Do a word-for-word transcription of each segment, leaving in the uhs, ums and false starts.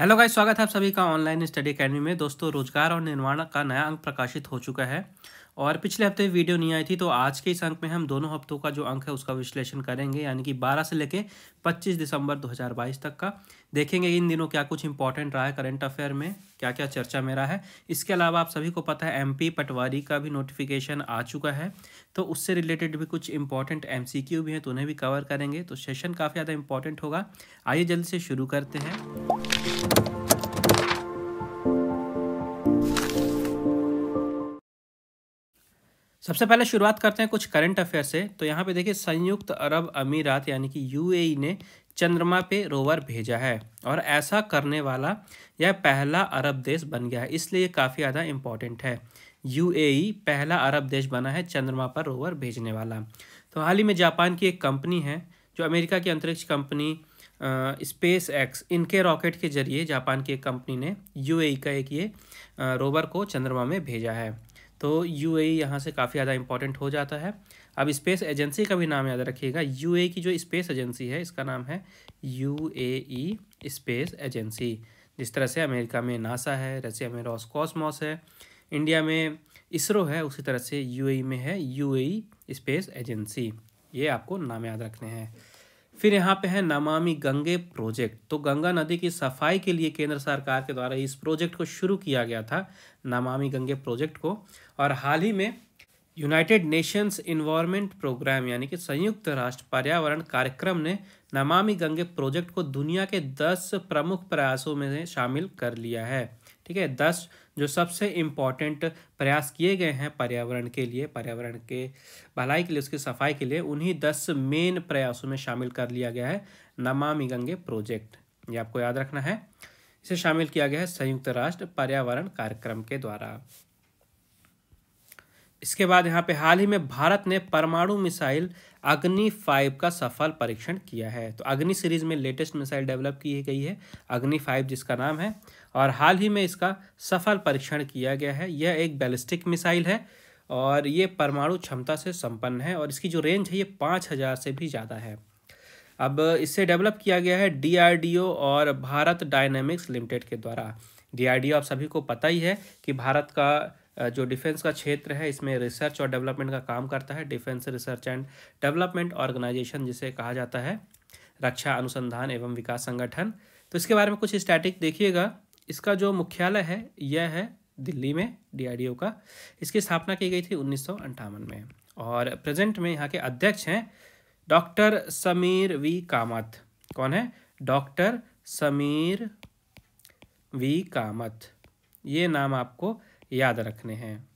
Hello guys, स्वागत है आप सभी का ऑनलाइन स्टडी अकेडमी में। दोस्तों, रोजगार और निर्माण का नया अंक प्रकाशित हो चुका है और पिछले हफ्ते वीडियो नहीं आई थी, तो आज के इस अंक में हम दोनों हफ्तों का जो अंक है उसका विश्लेषण करेंगे, यानी कि बारह से लेके पच्चीस दिसंबर दो हज़ार बाईस तक का। देखेंगे इन दिनों क्या कुछ इंपॉर्टेंट रहा है, करंट अफेयर में क्या क्या चर्चा में रहा है। इसके अलावा आप सभी को पता है एमपी पटवारी का भी नोटिफिकेशन आ चुका है, तो उससे रिलेटेड भी कुछ इंपॉर्टेंट एमसीक्यू भी हैं, तो उन्हें भी कवर करेंगे। तो सेशन काफ़ी ज़्यादा इंपॉर्टेंट होगा। आइए जल्दी से शुरू करते हैं। सबसे पहले शुरुआत करते हैं कुछ करंट अफेयर से। तो यहाँ पे देखिए, संयुक्त अरब अमीरात यानी कि यूएई ने चंद्रमा पे रोवर भेजा है और ऐसा करने वाला यह पहला अरब देश बन गया है, इसलिए ये काफ़ी ज़्यादा इम्पॉर्टेंट है। यूएई पहला अरब देश बना है चंद्रमा पर रोवर भेजने वाला। तो हाल ही में जापान की एक कंपनी है जो अमेरिका की अंतरिक्ष कंपनी स्पेस एक्स, इनके रॉकेट के जरिए जापान की एक कंपनी ने यूएई का एक ये रोवर को चंद्रमा में भेजा है। तो यूएई यहाँ से काफ़ी ज़्यादा इम्पॉर्टेंट हो जाता है। अब स्पेस एजेंसी का भी नाम याद रखिएगा। यूएई की जो स्पेस एजेंसी है इसका नाम है यूएई स्पेस एजेंसी। जिस तरह से अमेरिका में नासा है, रसिया में रोसकॉस्मोस है, इंडिया में इसरो है, उसी तरह से यूएई में है यूएई स्पेस एजेंसी। ये आपको नाम याद रखने हैं। फिर यहाँ पे है नमामि गंगे प्रोजेक्ट। तो गंगा नदी की सफाई के लिए केंद्र सरकार के द्वारा इस प्रोजेक्ट को शुरू किया गया था, नमामि गंगे प्रोजेक्ट को। और हाल ही में यूनाइटेड नेशंस इन्वायरमेंट प्रोग्राम यानी कि संयुक्त राष्ट्र पर्यावरण कार्यक्रम ने नमामि गंगे प्रोजेक्ट को दुनिया के दस प्रमुख प्रयासों में शामिल कर लिया है। ठीक है, दस जो सबसे इम्पॉर्टेंट प्रयास किए गए हैं पर्यावरण के लिए, पर्यावरण के भलाई के लिए, उसकी सफाई के लिए, उन्हीं दस मेन प्रयासों में शामिल कर लिया गया है नमामि गंगे प्रोजेक्ट। ये आपको याद रखना है। इसे शामिल किया गया है संयुक्त राष्ट्र पर्यावरण कार्यक्रम के द्वारा। इसके बाद यहाँ पे हाल ही में भारत ने परमाणु मिसाइल अग्नि पाँच का सफल परीक्षण किया है। तो अग्नि सीरीज में लेटेस्ट मिसाइल डेवलप की गई है, अग्नि पाँच जिसका नाम है, और हाल ही में इसका सफल परीक्षण किया गया है। यह एक बैलिस्टिक मिसाइल है और ये परमाणु क्षमता से संपन्न है और इसकी जो रेंज है ये पाँच हज़ार से भी ज़्यादा है। अब इसे डेवलप किया गया है डी आर डी ओ और भारत डायनेमिक्स लिमिटेड के द्वारा। डी आर डी ओ आप सभी को पता ही है कि भारत का जो डिफेंस का क्षेत्र है इसमें रिसर्च और डेवलपमेंट का काम करता है। Defence research and development organisation जिसे कहा जाता है, रक्षा अनुसंधान एवं विकास संगठन। तो इसके बारे में कुछ स्टैटिक देखिएगा। इसका जो मुख्यालय है यह है दिल्ली में, डीआरडीओ का। इसकी स्थापना की गई थी उन्नीस सौ अंठावन में और प्रेजेंट में यहाँ के अध्यक्ष हैं डॉक्टर समीर वी कामत। कौन है? Doctor Sameer V Kamath. ये नाम आपको याद रखने हैं।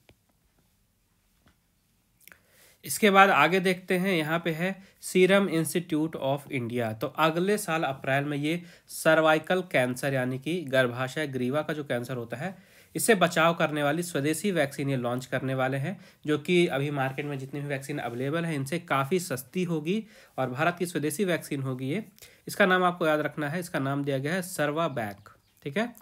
इसके बाद आगे देखते हैं, यहाँ पे है सीरम इंस्टीट्यूट ऑफ इंडिया। तो अगले साल अप्रैल में ये सर्वाइकल कैंसर यानी कि गर्भाशय ग्रीवा का जो कैंसर होता है इससे बचाव करने वाली स्वदेशी वैक्सीन ये लॉन्च करने वाले हैं, जो कि अभी मार्केट में जितनी भी वैक्सीन अवेलेबल है इनसे काफ़ी सस्ती होगी और भारत की स्वदेशी वैक्सीन होगी ये। इसका नाम आपको याद रखना है। इसका नाम दिया गया है सर्वावैक्स। ठीक है,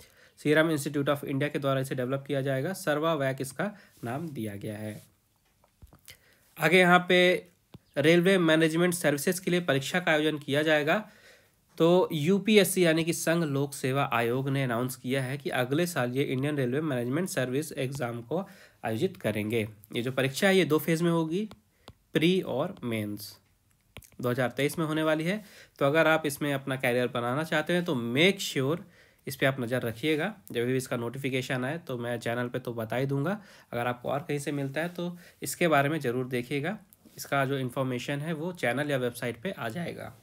सीरम इंस्टीट्यूट ऑफ इंडिया के द्वारा इसे डेवलप किया जाएगा। सर्वावैक्स इसका नाम दिया गया है। आगे यहाँ पे रेलवे मैनेजमेंट सर्विसेज के लिए परीक्षा का आयोजन किया जाएगा। तो यूपीएससी यानी कि संघ लोक सेवा आयोग ने अनाउंस किया है कि अगले साल ये Indian railway management service exam को आयोजित करेंगे। ये जो परीक्षा है ये दो फेज़ में होगी, प्री और मेन्स, दो हज़ार तेईस में होने वाली है। तो अगर आप इसमें अपना कैरियर बनाना चाहते हैं तो मेक श्योर इस पे आप नज़र रखिएगा। जब भी इसका नोटिफिकेशन आए तो मैं चैनल पे तो बता ही दूंगा। अगर आपको और कहीं से मिलता है तो इसके बारे में ज़रूर देखिएगा। इसका जो इन्फॉर्मेशन है वो चैनल या वेबसाइट पे आ जाएगा।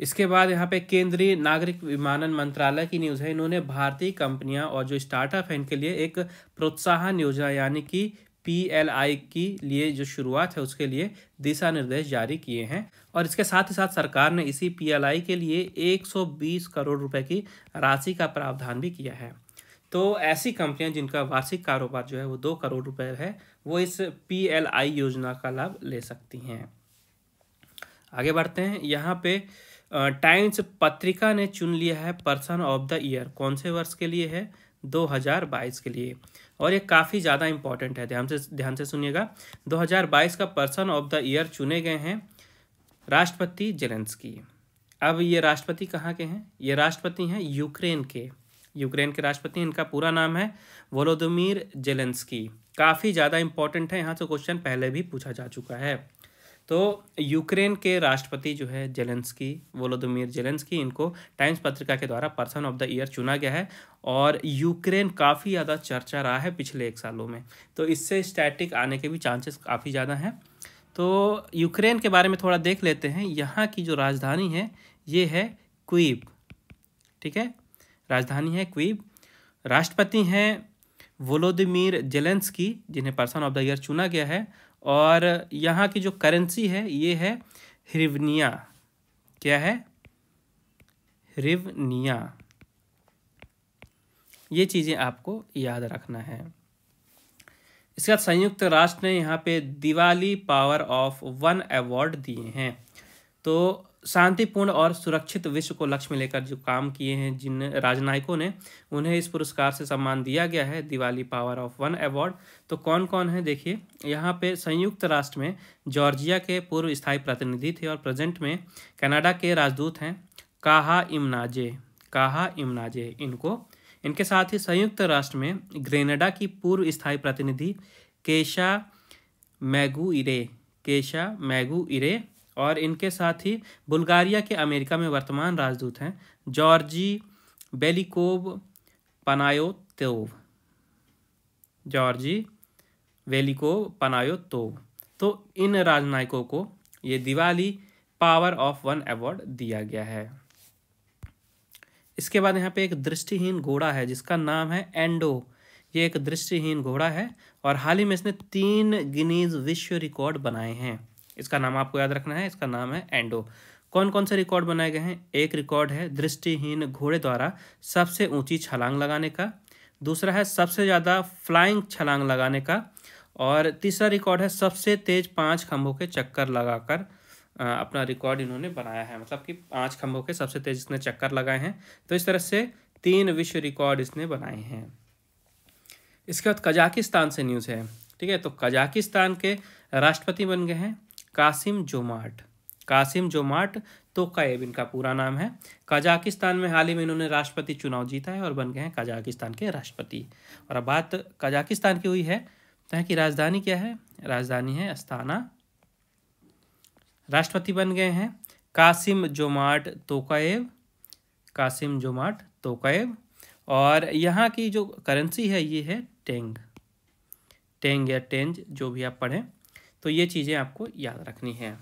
इसके बाद यहाँ पे केंद्रीय नागरिक विमानन मंत्रालय की न्यूज़ है। इन्होंने भारतीय कंपनियाँ और जो स्टार्टअप है इनके लिए एक प्रोत्साहन योजना यानी कि पीएलआई की लिए जो शुरुआत है उसके लिए दिशा निर्देश जारी किए हैं और इसके साथ ही साथ सरकार ने इसी पीएलआई के लिए एक सौ बीस करोड़ रुपए की राशि का प्रावधान भी किया है। तो ऐसी कंपनियां जिनका वार्षिक कारोबार जो है वो दो करोड़ रुपए है वो इस पीएलआई योजना का लाभ ले सकती हैं। आगे बढ़ते हैं। यहाँ पे टाइम्स पत्रिका ने चुन लिया है पर्सन ऑफ द ईयर। कौन से वर्ष के लिए है? दो हज़ार बाईस के लिए। और ये काफ़ी ज़्यादा इम्पॉर्टेंट है, ध्यान से ध्यान से सुनिएगा। दो हज़ार बाईस का पर्सन ऑफ द ईयर चुने गए हैं राष्ट्रपति जेलेंस्की। अब ये राष्ट्रपति कहाँ के हैं? ये राष्ट्रपति हैं यूक्रेन के, यूक्रेन के राष्ट्रपति। इनका पूरा नाम है वोलोदिमिर जेलेंस्की। काफ़ी ज़्यादा इम्पोर्टेंट है, यहाँ से क्वेश्चन पहले भी पूछा जा चुका है। तो यूक्रेन के राष्ट्रपति जो है जेलेंस्की, वोलोदिमिर जेलेंस्की, इनको टाइम्स पत्रिका के द्वारा पर्सन ऑफ द ईयर चुना गया है। और यूक्रेन काफ़ी ज़्यादा चर्चा रहा है पिछले एक सालों में, तो इससे स्टैटिक आने के भी चांसेस काफ़ी ज़्यादा हैं। तो यूक्रेन के बारे में थोड़ा देख लेते हैं। यहाँ की जो राजधानी है ये है क्वीव, ठीक है, राजधानी है क्वीव। राष्ट्रपति हैं वोलोदिमिर जेलेंस्की, जिन्हें पर्सन ऑफ द ईयर चुना गया है। और यहाँ की जो करेंसी है ये है ह्रिवनिया। क्या है? ह्रिवनिया। ये चीज़ें आपको याद रखना है। इसके बाद संयुक्त राष्ट्र ने यहाँ पे Diwali power of one award दिए हैं। तो शांतिपूर्ण और सुरक्षित विश्व को लक्ष्य में लेकर जो काम किए हैं जिन राजनयिकों ने, उन्हें इस पुरस्कार से सम्मान दिया गया है, Diwali power of one award. तो कौन कौन है देखिए यहाँ पे। संयुक्त राष्ट्र में जॉर्जिया के पूर्व स्थायी प्रतिनिधि थे और प्रेजेंट में कनाडा के राजदूत हैं काहा इमनाजे, काहा इमनाजे इनको। इनके साथ ही संयुक्त राष्ट्र में ग्रेनाडा की पूर्व स्थायी प्रतिनिधि केशा मैगुइरे, केशा मैगुइरे। और इनके साथ ही बुल्गारिया के अमेरिका में वर्तमान राजदूत हैं जॉर्जी बेलिकोव पनायोतोव, जॉर्जी बेलिकोव पनायोतोव। तो इन राजनयिकों को ये Diwali power of one award दिया गया है। इसके बाद यहाँ पे एक दृष्टिहीन घोड़ा है जिसका नाम है एंडो। ये एक दृष्टिहीन घोड़ा है और हाल ही में इसने तीन गिनीज विश्व रिकॉर्ड बनाए हैं। इसका नाम आपको याद रखना है, इसका नाम है एंडो। कौन कौन से रिकॉर्ड बनाए गए हैं? एक रिकॉर्ड है दृष्टिहीन घोड़े द्वारा सबसे ऊंची छलांग लगाने का, दूसरा है सबसे ज़्यादा फ्लाइंग छलांग लगाने का, और तीसरा रिकॉर्ड है सबसे तेज पांच खंभों के चक्कर लगाकर अपना रिकॉर्ड इन्होंने बनाया है। मतलब कि पांच खंभों के सबसे तेज इसने चक्कर लगाए हैं। तो इस तरह से तीन विश्व रिकॉर्ड इसने बनाए हैं। इसके बाद कजाकिस्तान से न्यूज़ है, ठीक है। तो कजाकिस्तान के राष्ट्रपति बन गए हैं कासिम-जोमार्ट, कासिम-जोमार्ट तोकायेव इनका पूरा नाम है। कजाकिस्तान में हाल ही में इन्होंने राष्ट्रपति चुनाव जीता है और बन गए हैं कजाकिस्तान के राष्ट्रपति। और अब बात कजाकिस्तान की हुई है तो यहाँ की राजधानी क्या है? राजधानी है अस्ताना। राष्ट्रपति बन गए हैं कासिम-जोमार्ट तोकायेव, कासिम-जोमार्ट तोकायेव। और यहाँ की जो करेंसी है ये है टेंग, टेंग या टेंज, जो भी आप पढ़ें। तो ये चीज़ें आपको याद रखनी है।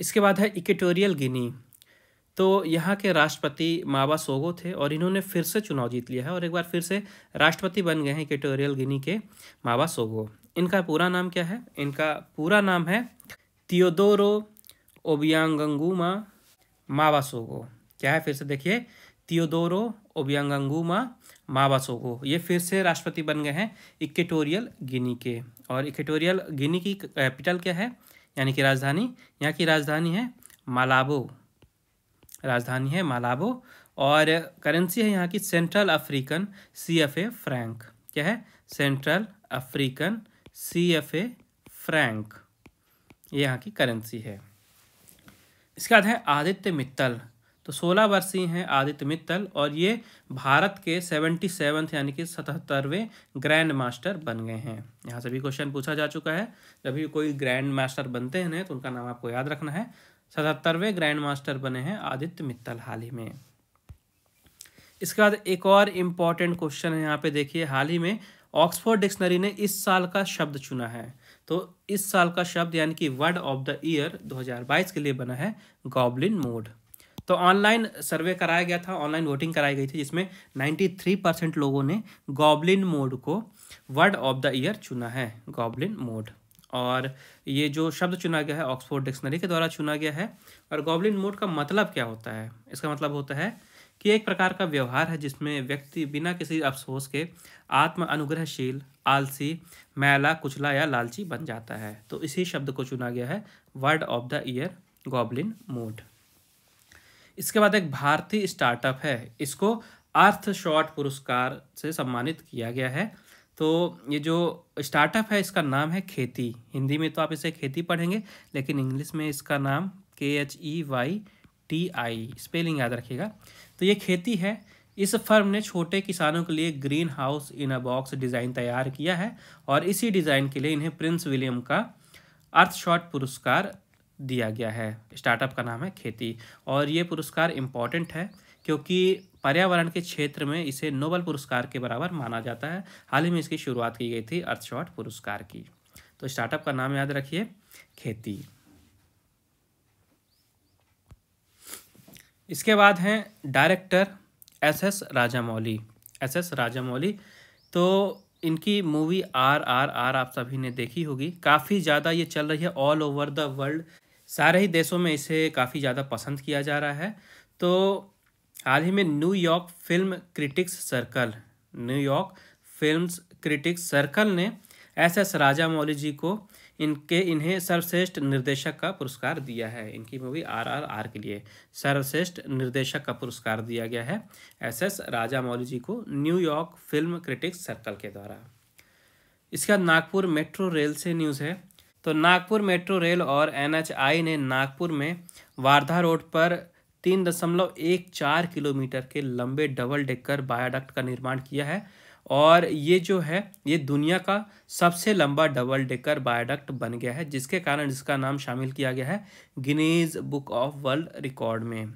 इसके बाद है इक्वेटोरियल गिनी। तो यहाँ के राष्ट्रपति म्बासोगो थे और इन्होंने फिर से चुनाव जीत लिया है और एक बार फिर से राष्ट्रपति बन गए हैं इक्वेटोरियल गिनी के म्बासोगो। इनका पूरा नाम क्या है? इनका पूरा नाम है थियोडोरो ओबियांग न्गुएमा म्बासोगो। क्या है? फिर से देखिए, थियोडोरो ओबियांग न्गुएमा म्बासोगो। ये फिर से राष्ट्रपति बन गए हैं इक्वेटोरियल गिनी के। और इक्वेटोरियल गिनी की कैपिटल क्या है, यानी कि राजधानी? यहाँ की राजधानी है मालाबो, राजधानी है मालाबो। और करेंसी है यहाँ की central African C F A franc. क्या है? Central African C F A franc, ये यहाँ की करेंसी है। इसके बाद है आदित्य मित्तल। तो सोलह वर्षीय हैं आदित्य मित्तल और ये भारत के सेवेंटी सेवन्थ यानी कि सतहत्तरवें ग्रैंड मास्टर बन गए हैं। यहाँ से भी क्वेश्चन पूछा जा चुका है। जब भी कोई ग्रैंड मास्टर बनते हैं ना तो उनका नाम आपको याद रखना है। सतहत्तरवें ग्रैंड मास्टर बने हैं आदित्य मित्तल हाल ही में। इसके बाद एक और इम्पॉर्टेंट क्वेश्चन है यहाँ पे देखिए। हाल ही में ऑक्सफोर्ड डिक्शनरी ने इस साल का शब्द चुना है। तो इस साल का शब्द यानी कि वर्ड ऑफ द ईयर दो हजार बाईस के लिए बना है गॉब्लिन मोड। तो ऑनलाइन सर्वे कराया गया था, ऑनलाइन वोटिंग कराई गई थी, जिसमें तिरानवे परसेंट लोगों ने गॉब्लिन मोड को वर्ड ऑफ द ईयर चुना है, गॉब्लिन मोड। और ये जो शब्द चुना गया है ऑक्सफोर्ड डिक्शनरी के द्वारा चुना गया है। और गॉब्लिन मोड का मतलब क्या होता है? इसका मतलब होता है कि एक प्रकार का व्यवहार है जिसमें व्यक्ति बिना किसी अफसोस के आत्म अनुग्रहशील, आलसी, मैला, कुचला या लालची बन जाता है। तो इसी शब्द को चुना गया है word of the year goblin mode. इसके बाद एक भारतीय स्टार्टअप है, इसको अर्थ शॉट पुरस्कार से सम्मानित किया गया है। तो ये जो स्टार्टअप है इसका नाम है खेती। हिंदी में तो आप इसे खेती पढ़ेंगे लेकिन इंग्लिश में इसका नाम K H E Y T I, spelling याद रखिएगा। तो ये खेती है। इस फर्म ने छोटे किसानों के लिए greenhouse in a box design तैयार किया है और इसी डिज़ाइन के लिए इन्हें प्रिंस विलियम का अर्थशॉट पुरस्कार दिया गया है। स्टार्टअप का नाम है खेती और ये पुरस्कार इम्पॉर्टेंट है क्योंकि पर्यावरण के क्षेत्र में इसे नोबेल पुरस्कार के बराबर माना जाता है। हाल ही में इसकी शुरुआत की गई थी अर्थशॉट पुरस्कार की। तो स्टार्टअप का नाम याद रखिए खेती। इसके बाद हैं director S S Rajamouli. S S Rajamouli तो इनकी मूवी आर आर आर आप सभी ने देखी होगी, काफ़ी ज़्यादा ये चल रही है ऑल ओवर द वर्ल्ड, सारे ही देशों में इसे काफ़ी ज़्यादा पसंद किया जा रहा है। तो हाल ही में New York film critics circle New York film critics circle ने एस एस राजामौली जी को इनके इन्हें सर्वश्रेष्ठ निर्देशक का पुरस्कार दिया है। इनकी मूवी आर आर आर के लिए सर्वश्रेष्ठ निर्देशक का पुरस्कार दिया गया है एस एस राजामौली जी को न्यूयॉर्क फिल्म क्रिटिक्स सर्कल के द्वारा। इसके बाद नागपुर मेट्रो रेल से न्यूज़ है। तो नागपुर मेट्रो रेल और एन एच आई ने नागपुर में वार्धा रोड पर तीन दशमलव एक चार किलोमीटर के लंबे डबल डेकर बायोडक्ट का निर्माण किया है और ये जो है ये दुनिया का सबसे लंबा डबल डेकर बायोडक्ट बन गया है, जिसके कारण इसका नाम शामिल किया गया है Guinness book of world record में।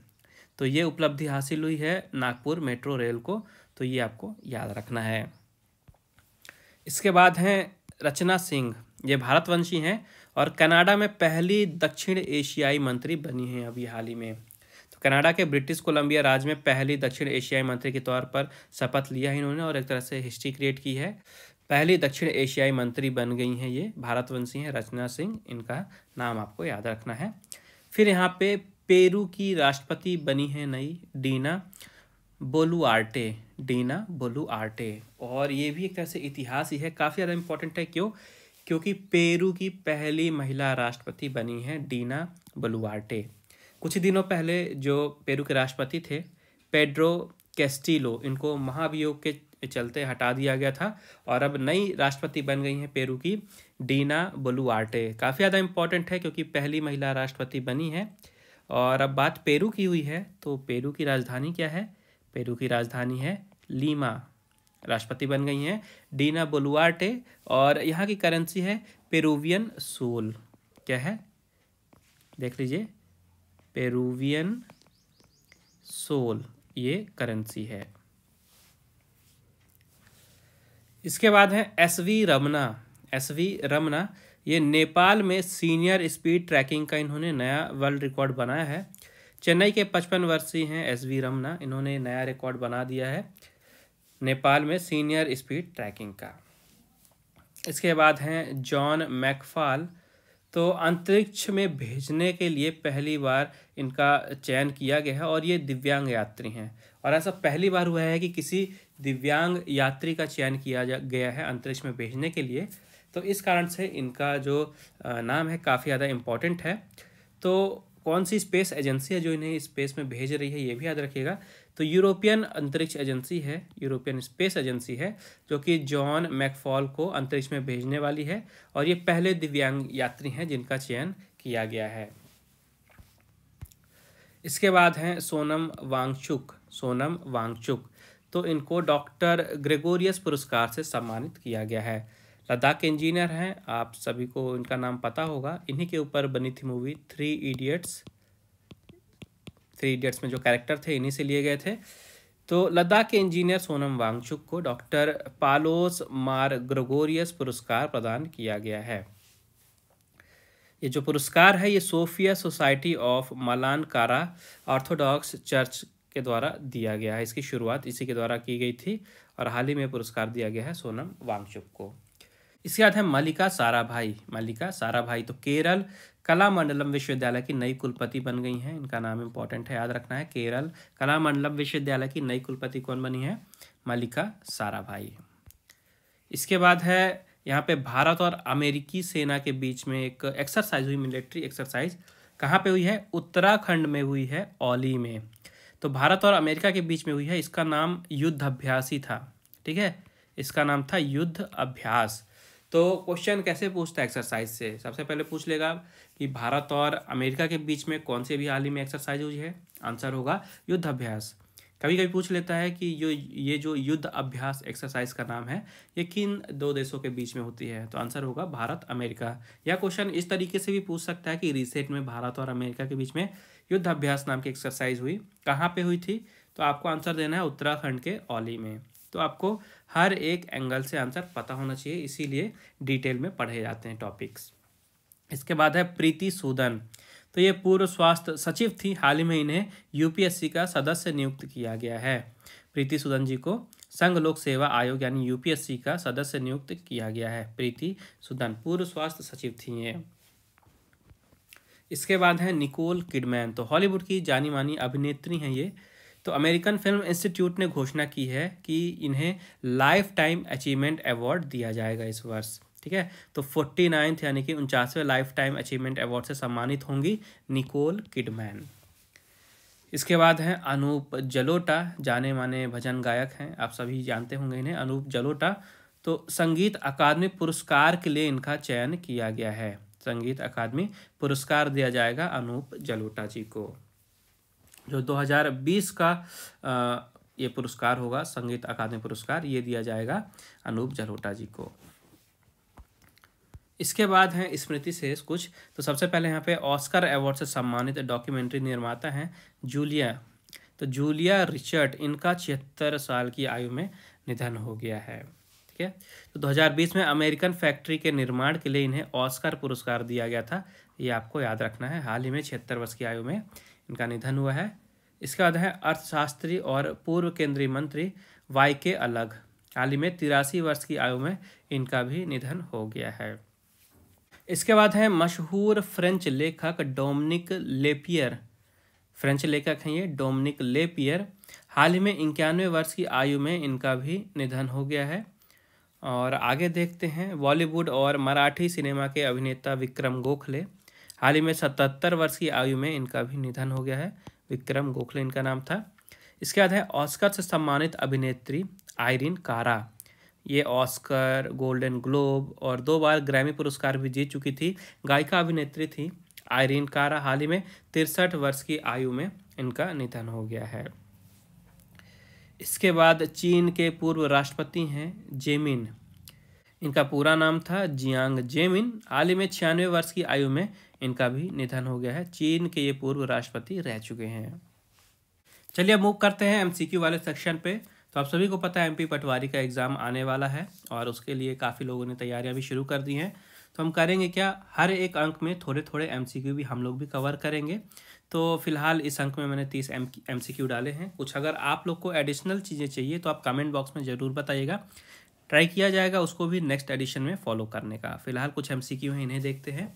तो ये उपलब्धि हासिल हुई है नागपुर मेट्रो रेल को, तो ये आपको याद रखना है। इसके बाद हैं रचना सिंह। ये भारतवंशी हैं और कनाडा में पहली दक्षिण एशियाई मंत्री बनी हैं अभी हाल ही में। कनाडा के ब्रिटिश कोलंबिया राज्य में पहली दक्षिण एशियाई मंत्री के तौर पर शपथ लिया है इन्होंने और एक तरह से हिस्ट्री क्रिएट की है। पहली दक्षिण एशियाई मंत्री बन गई हैं, ये भारतवंशी हैं रचना सिंह, इनका नाम आपको याद रखना है। फिर यहाँ पे पेरू की राष्ट्रपति बनी है नई डीना बोलुआर्टे डीना बोलुआर्टे और ये भी एक तरह से इतिहास ही है, काफ़ी ज़्यादा इम्पोर्टेंट है। क्यों? क्योंकि पेरू की पहली महिला राष्ट्रपति बनी है डीना बोलुआर्टे। कुछ दिनों पहले जो पेरू के राष्ट्रपति थे पेड्रो कैस्टिलो, इनको महाभियोग के चलते हटा दिया गया था और अब नई राष्ट्रपति बन गई हैं पेरू की डीना बोलुआर्टे। काफ़ी ज़्यादा इम्पॉर्टेंट है क्योंकि पहली महिला राष्ट्रपति बनी है। और अब बात पेरू की हुई है तो पेरू की राजधानी क्या है? पेरू की राजधानी है लीमा। राष्ट्रपति बन गई हैं डीना बोलुआर्टे और यहाँ की करेंसी है पेरूवियन सोल। क्या है? देख लीजिए, पेरूवियन सोल ये करेंसी है। इसके बाद है एसवी रमना। एसवी रमना ये नेपाल में सीनियर स्पीड ट्रैकिंग का इन्होंने नया वर्ल्ड रिकॉर्ड बनाया है। चेन्नई के पचपन वर्षीय हैं एसवी रमना, इन्होंने नया रिकॉर्ड बना दिया है नेपाल में सीनियर स्पीड ट्रैकिंग का। इसके बाद हैं जॉन मैकफॉल। तो अंतरिक्ष में भेजने के लिए पहली बार इनका चयन किया गया है और ये दिव्यांग यात्री हैं और ऐसा पहली बार हुआ है कि किसी दिव्यांग यात्री का चयन किया गया है अंतरिक्ष में भेजने के लिए। तो इस कारण से इनका जो नाम है काफ़ी ज़्यादा इम्पॉर्टेंट है। तो कौन सी स्पेस एजेंसी है जो इन्हें स्पेस में भेज रही है, ये भी याद रखिएगा। तो यूरोपियन अंतरिक्ष एजेंसी है, यूरोपियन स्पेस एजेंसी है, जो कि जॉन मैकफॉल को अंतरिक्ष में भेजने वाली है और ये पहले दिव्यांग यात्री हैं जिनका चयन किया गया है। इसके बाद हैं सोनम वांगचुक। सोनम वांगचुक तो इनको डॉक्टर ग्रेगोरियस पुरस्कार से सम्मानित किया गया है। लद्दाख के इंजीनियर हैं, आप सभी को इनका नाम पता होगा। इन्हीं के ऊपर बनी थी movie three idiots. Three idiots में जो कैरेक्टर थे इन्हीं से लिए गए थे। तो लद्दाख के इंजीनियर सोनम वांगचुक को डॉक्टर पालोस मार ग्रेगोरियस पुरस्कार प्रदान किया गया है। ये जो पुरस्कार है ये Sophia society of Malankara orthodox church के द्वारा दिया गया है। इसकी शुरुआत इसी के द्वारा की गई थी और हाल ही में पुरस्कार दिया गया है सोनम वांगचुक को। इसके बाद है मल्लिका साराभाई। मल्लिका साराभाई तो केरल कलामंडलम विश्वविद्यालय की नई कुलपति बन गई हैं। इनका नाम इम्पॉर्टेंट है, याद रखना है। केरल कलामंडलम विश्वविद्यालय की नई कुलपति कौन बनी है? मल्लिका साराभाई। इसके बाद है यहाँ पे भारत और अमेरिकी सेना के बीच में एक एक्सरसाइज हुई, मिलिट्री एक्सरसाइज। कहाँ पे हुई है? उत्तराखंड में हुई है, औली में। तो भारत और अमेरिका के बीच में हुई है। इसका नाम युद्धाभ्यास ही था, ठीक है, इसका नाम था युद्धाभ्यास। तो क्वेश्चन कैसे पूछता है एक्सरसाइज से, सबसे पहले पूछ लेगा कि भारत और अमेरिका के बीच में कौन से भी हाल ही में एक्सरसाइज हुई है, आंसर होगा युद्धाभ्यास। कभी कभी पूछ लेता है कि यो ये जो युद्ध अभ्यास एक्सरसाइज का नाम है ये किन दो देशों के बीच में होती है, तो आंसर होगा भारत अमेरिका। या क्वेश्चन इस तरीके से भी पूछ सकता है कि रिसेंट में भारत और अमेरिका के बीच में युद्ध अभ्यास नाम की एक्सरसाइज हुई, कहाँ पे हुई थी, तो आपको आंसर देना है उत्तराखंड के औली में। तो आपको हर एक एंगल से आंसर पता होना चाहिए, इसीलिए डिटेल में पढ़े जाते हैं टॉपिक्स। इसके बाद है प्रीति सूदन, तो ये पूर्व स्वास्थ्य सचिव थी, हाल ही में इन्हें यूपीएससी का सदस्य नियुक्त किया गया है। प्रीति सूदन जी को संघ लोक सेवा आयोग यानी यूपीएससी का सदस्य नियुक्त किया गया है। प्रीति सूदन पूर्व स्वास्थ्य सचिव थी ये। इसके बाद है निकोल किडमैन, तो हॉलीवुड की जानी मानी अभिनेत्री हैं ये। तो अमेरिकन फिल्म इंस्टीट्यूट ने घोषणा की है कि इन्हें लाइफ टाइम अचीवमेंट अवार्ड दिया जाएगा इस वर्ष, ठीक है। तो फोर्टी नाइन्थ यानी कि उनचासवें लाइफ टाइम अचीवमेंट अवार्ड से सम्मानित होंगी निकोल किडमैन। इसके बाद हैं अनूप जलोटा, जाने माने भजन गायक हैं, आप सभी जानते होंगे इन्हें, अनूप जलोटा। तो संगीत अकादमी पुरस्कार के लिए इनका चयन किया गया है, संगीत अकादमी पुरस्कार दिया जाएगा अनूप जलोटा जी को, जो दो हज़ार बीस का आ, ये पुरस्कार होगा, संगीत अकादमी पुरस्कार, ये दिया जाएगा अनूप जलोटा जी को। इसके बाद हैं स्मृति शेष कुछ, तो सबसे पहले यहाँ पे ऑस्कर अवार्ड से सम्मानित डॉक्यूमेंट्री निर्माता हैं जूलिया, तो जूलिया रिचर्ड, इनका छिहत्तर साल की आयु में निधन हो गया है, ठीक है। तो दो हज़ार बीस में अमेरिकन फैक्ट्री के निर्माण के लिए इन्हें ऑस्कर पुरस्कार दिया गया था, ये आपको याद रखना है। हाल ही में छिहत्तर वर्ष की आयु में इनका निधन हुआ है। इसके बाद है अर्थशास्त्री और पूर्व केंद्रीय मंत्री वाई के अलग, हाल ही में तिरासी वर्ष की आयु में इनका भी निधन हो गया है। इसके बाद है मशहूर फ्रेंच लेखक डोमिनिक लेपियर, फ्रेंच लेखक हैं ये डोमिनिक लेपियर, हाल ही में इक्यानवे वर्ष की आयु में इनका भी निधन हो गया है। और आगे देखते हैं बॉलीवुड और मराठी सिनेमा के अभिनेता विक्रम गोखले, हाल ही में सतहत्तर वर्ष की आयु में इनका भी निधन हो गया है, विक्रम गोखले इनका नाम था। इसके बाद है ऑस्कर से सम्मानित अभिनेत्री आयरिन कारा, ये ऑस्कर, गोल्डन ग्लोब और दो बार ग्रैमी पुरस्कार भी जीत चुकी थी, गायिका अभिनेत्री थी आयरिन कारा, हाल ही में तिरसठ वर्ष की आयु में इनका निधन हो गया है। इसके बाद चीन के पूर्व राष्ट्रपति हैं जेमिन, इनका पूरा नाम था जियांग जेमिन, हाल ही में छियानवे वर्ष की आयु में इनका भी निधन हो गया है। चीन के ये पूर्व राष्ट्रपति रह चुके हैं। चलिए मूव करते हैं एमसीक्यू वाले सेक्शन पे। तो आप सभी को पता है एमपी पटवारी का एग्ज़ाम आने वाला है और उसके लिए काफ़ी लोगों ने तैयारियां भी शुरू कर दी हैं। तो हम करेंगे क्या, हर एक अंक में थोड़े थोड़े एमसीक्यू भी हम लोग भी कवर करेंगे। तो फिलहाल इस अंक में मैंने तीस एमसीक्यू डाले हैं। कुछ अगर आप लोग को एडिशनल चीज़ें चाहिए तो आप कमेंट बॉक्स में ज़रूर बताइएगा, ट्राई किया जाएगा उसको भी नेक्स्ट एडिशन में फॉलो करने का। फिलहाल कुछ एमसीक्यू हैं, इन्हें देखते हैं।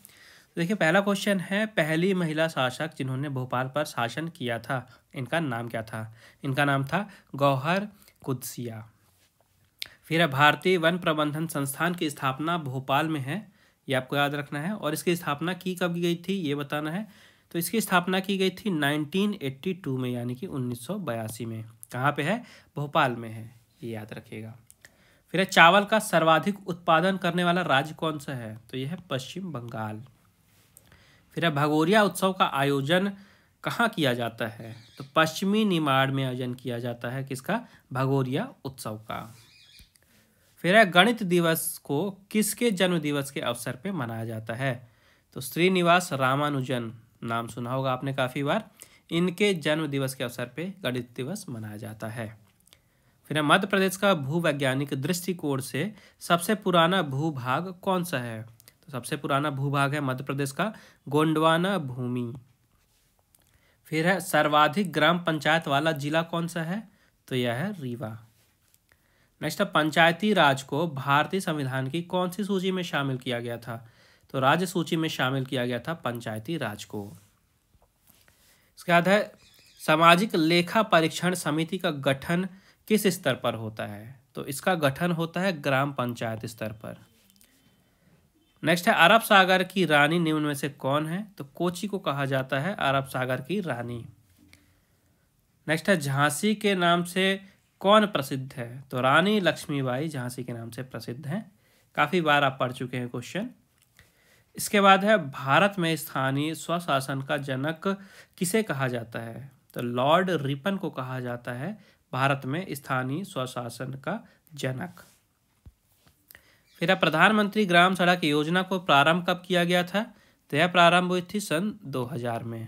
तो देखिए पहला क्वेश्चन है, पहली महिला शासक जिन्होंने भोपाल पर शासन किया था इनका नाम क्या था, इनका नाम था गौहर कुदसिया। फिर भारतीय वन प्रबंधन संस्थान की स्थापना भोपाल में है, ये आपको याद रखना है। और इसकी स्थापना की कब की गई थी ये बताना है। तो इसकी स्थापना की गई थी नाइनटीन एटी टू में, यानी कि उन्नीस सौ बयासी में। कहाँ पे है, भोपाल में है, ये याद रखिएगा। फिर चावल का सर्वाधिक उत्पादन करने वाला राज्य कौन सा है, तो यह है पश्चिम बंगाल। फिर भगोरिया उत्सव का आयोजन कहाँ किया जाता है, तो पश्चिमी निमाड़ में आयोजन किया जाता है, किसका, भगोरिया उत्सव का। फिर गणित दिवस को किसके जन्म दिवस के अवसर पे मनाया जाता है, तो श्रीनिवास रामानुजन, नाम सुना होगा आपने काफ़ी बार, इनके जन्म दिवस के अवसर पे गणित दिवस मनाया जाता है। फिर मध्य प्रदेश का भूवैज्ञानिक दृष्टिकोण से सबसे पुराना भूभाग कौन सा है, तो सबसे पुराना भूभाग है मध्य प्रदेश का गोंडवाना भूमि। फिर है सर्वाधिक ग्राम पंचायत वाला जिला कौन सा है, तो यह है रीवा। नेक्स्ट है पंचायती राज को भारतीय संविधान की कौन सी सूची में शामिल किया गया था, तो राज्य सूची में शामिल किया गया था पंचायती राज को। इसके बाद है सामाजिक लेखा परीक्षण समिति का गठन किस स्तर पर होता है, तो इसका गठन होता है ग्राम पंचायत स्तर पर। नेक्स्ट है अरब सागर की रानी निम्न में से कौन है, तो कोची को कहा जाता है अरब सागर की रानी। नेक्स्ट है झांसी के नाम से कौन प्रसिद्ध है, तो रानी लक्ष्मीबाई झांसी के नाम से प्रसिद्ध हैं, काफ़ी बार आप पढ़ चुके हैं क्वेश्चन। इसके बाद है भारत में स्थानीय स्वशासन का जनक किसे कहा जाता है, तो लॉर्ड रिपन को कहा जाता है भारत में स्थानीय स्वशासन का जनक। फिर यह प्रधानमंत्री ग्राम सड़क योजना को प्रारंभ कब किया गया था, तो यह प्रारंभ हुई थी सन दो हज़ार में।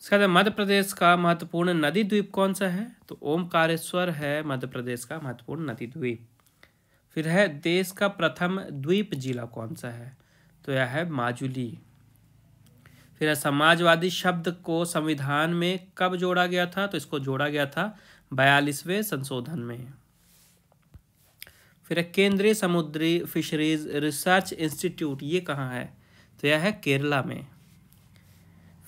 इसके बाद मध्य प्रदेश का महत्वपूर्ण नदी द्वीप कौन सा है, तो ओमकारेश्वर है मध्य प्रदेश का महत्वपूर्ण नदी द्वीप। फिर है देश का प्रथम द्वीप जिला कौन सा है, तो यह है माजुली। फिर है समाजवादी शब्द को संविधान में कब जोड़ा गया था, तो इसको जोड़ा गया था बयालीसवें संशोधन में। फिर है केंद्रीय समुद्री फिशरीज रिसर्च इंस्टीट्यूट, ये कहाँ है, तो यह है केरला में।